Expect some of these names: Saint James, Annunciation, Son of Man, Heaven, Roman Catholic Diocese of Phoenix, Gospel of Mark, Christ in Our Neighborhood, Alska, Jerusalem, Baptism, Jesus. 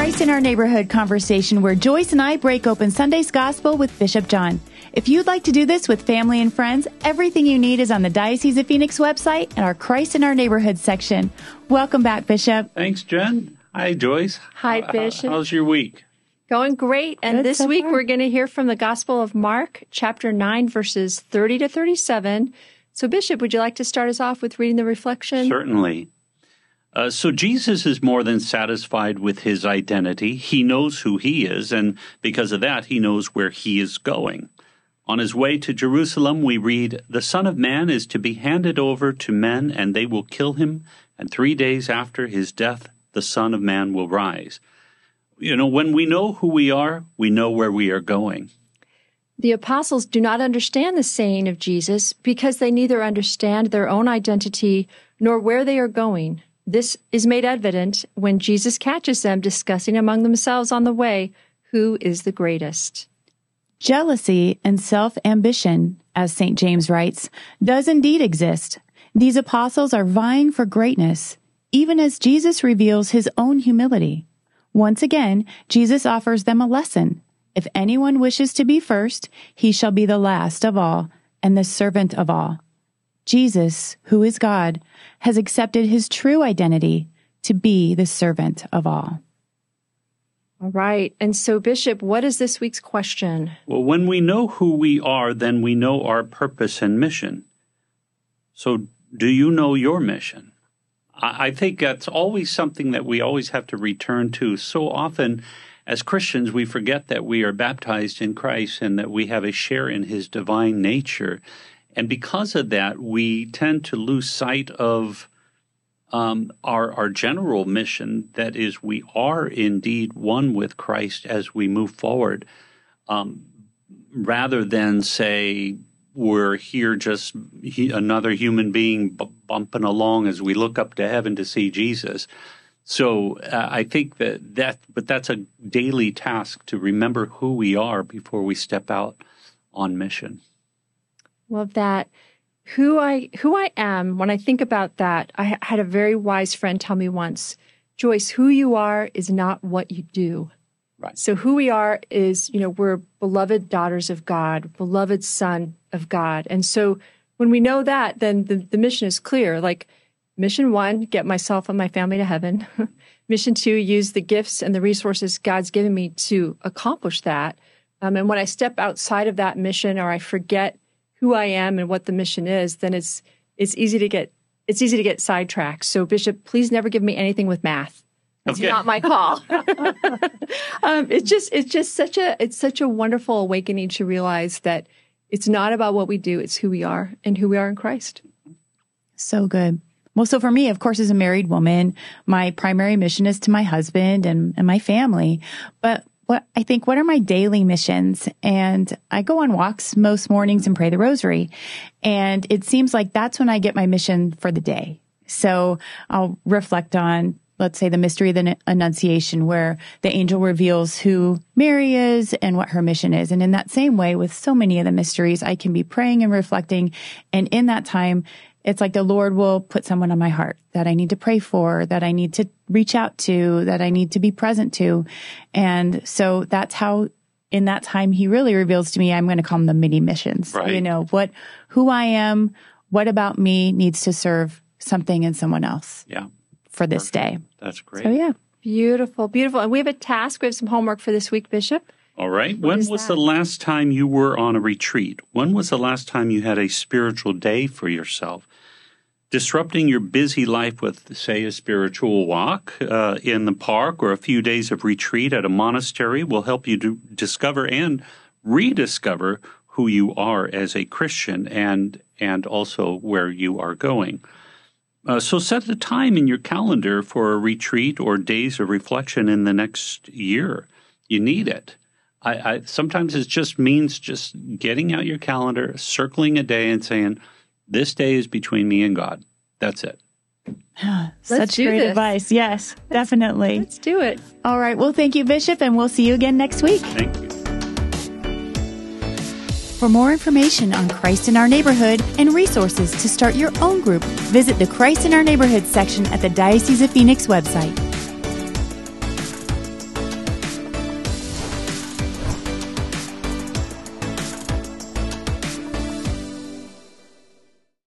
Christ in Our Neighborhood conversation where Joyce and I break open Sunday's Gospel with Bishop John. If you'd like to do this with family and friends, everything you need is on the Diocese of Phoenix website and our Christ in Our Neighborhood section. Welcome back, Bishop. Thanks, Jen. Hi, Joyce. Hi, Bishop. How's your week? Going great. And this week we're going to hear from the Gospel of Mark, chapter 9, verses 30 to 37. So, Bishop, would you like to start us off with reading the reflection? Certainly. So Jesus is more than satisfied with his identity. He knows who he is, and because of that, he knows where he is going. On his way to Jerusalem, we read, "The Son of Man is to be handed over to men, and they will kill him. And 3 days after his death, the Son of Man will rise." You know, when we know who we are, we know where we are going. The apostles do not understand the saying of Jesus because they neither understand their own identity nor where they are going. This is made evident when Jesus catches them discussing among themselves on the way who is the greatest. Jealousy and self-ambition, as Saint James writes, does indeed exist. These apostles are vying for greatness, even as Jesus reveals his own humility. Once again, Jesus offers them a lesson. If anyone wishes to be first, he shall be the last of all and the servant of all. Jesus, who is God, has accepted his true identity to be the servant of all. All right. And so, Bishop, what is this week's question? Well, when we know who we are, then we know our purpose and mission. So, do you know your mission? I think that's always something that we always have to return to. So often, as Christians, we forget that we are baptized in Christ and that we have a share in his divine nature. And because of that, we tend to lose sight of our general mission, that is, we are indeed one with Christ as we move forward, rather than say we're here just another human being bumping along as we look up to heaven to see Jesus. So I think but that's a daily task to remember who we are before we step out on mission. Love that. Who I am, when I think about that, I had a very wise friend tell me once, Joyce, who you are is not what you do. Right. So who we are is, you know, we're beloved daughters of God, beloved son of God. And so when we know that, then the mission is clear. Like mission one, get myself and my family to heaven. Mission two, use the gifts and the resources God's given me to accomplish that. And when I step outside of that mission or I forget who I am and what the mission is, then it's easy to get sidetracked. So, Bishop, please never give me anything with math. That's okay. Not my call. It's such a wonderful awakening to realize that it's not about what we do; it's who we are and who we are in Christ. So good. Well, so for me, of course, as a married woman, my primary mission is to my husband and my family, but. What are my daily missions? And I go on walks most mornings and pray the rosary. And it seems like that's when I get my mission for the day. So I'll reflect on, let's say, the mystery of the Annunciation, where the angel reveals who Mary is and what her mission is. And in that same way, with so many of the mysteries, I can be praying and reflecting. And in that time, it's like the Lord will put someone on my heart that I need to pray for, that I need to reach out to, that I need to be present to. And so that's how, in that time, he really reveals to me, I'm going to call them the mini missions. Right. You know, who I am, what about me needs to serve something and someone else. Yeah. For this day. That's great. So, yeah. Beautiful, beautiful. And we have a task. We have some homework for this week, Bishop. All right. When was the last time you were on a retreat? When was the last time you had a spiritual day for yourself? Disrupting your busy life with, say, a spiritual walk in the park or a few days of retreat at a monastery will help you to discover and rediscover who you are as a Christian and also where you are going. So set a time in your calendar for a retreat or days of reflection in the next year. You need it. I sometimes it just means just getting out your calendar, circling a day and saying, this day is between me and God. That's it. Such great advice. Yes, definitely. Let's do it. All right. Well, thank you, Bishop, and we'll see you again next week. Thank you. For more information on Christ in Our Neighborhood and resources to start your own group, visit the Christ in Our Neighborhood section at the Diocese of Phoenix website.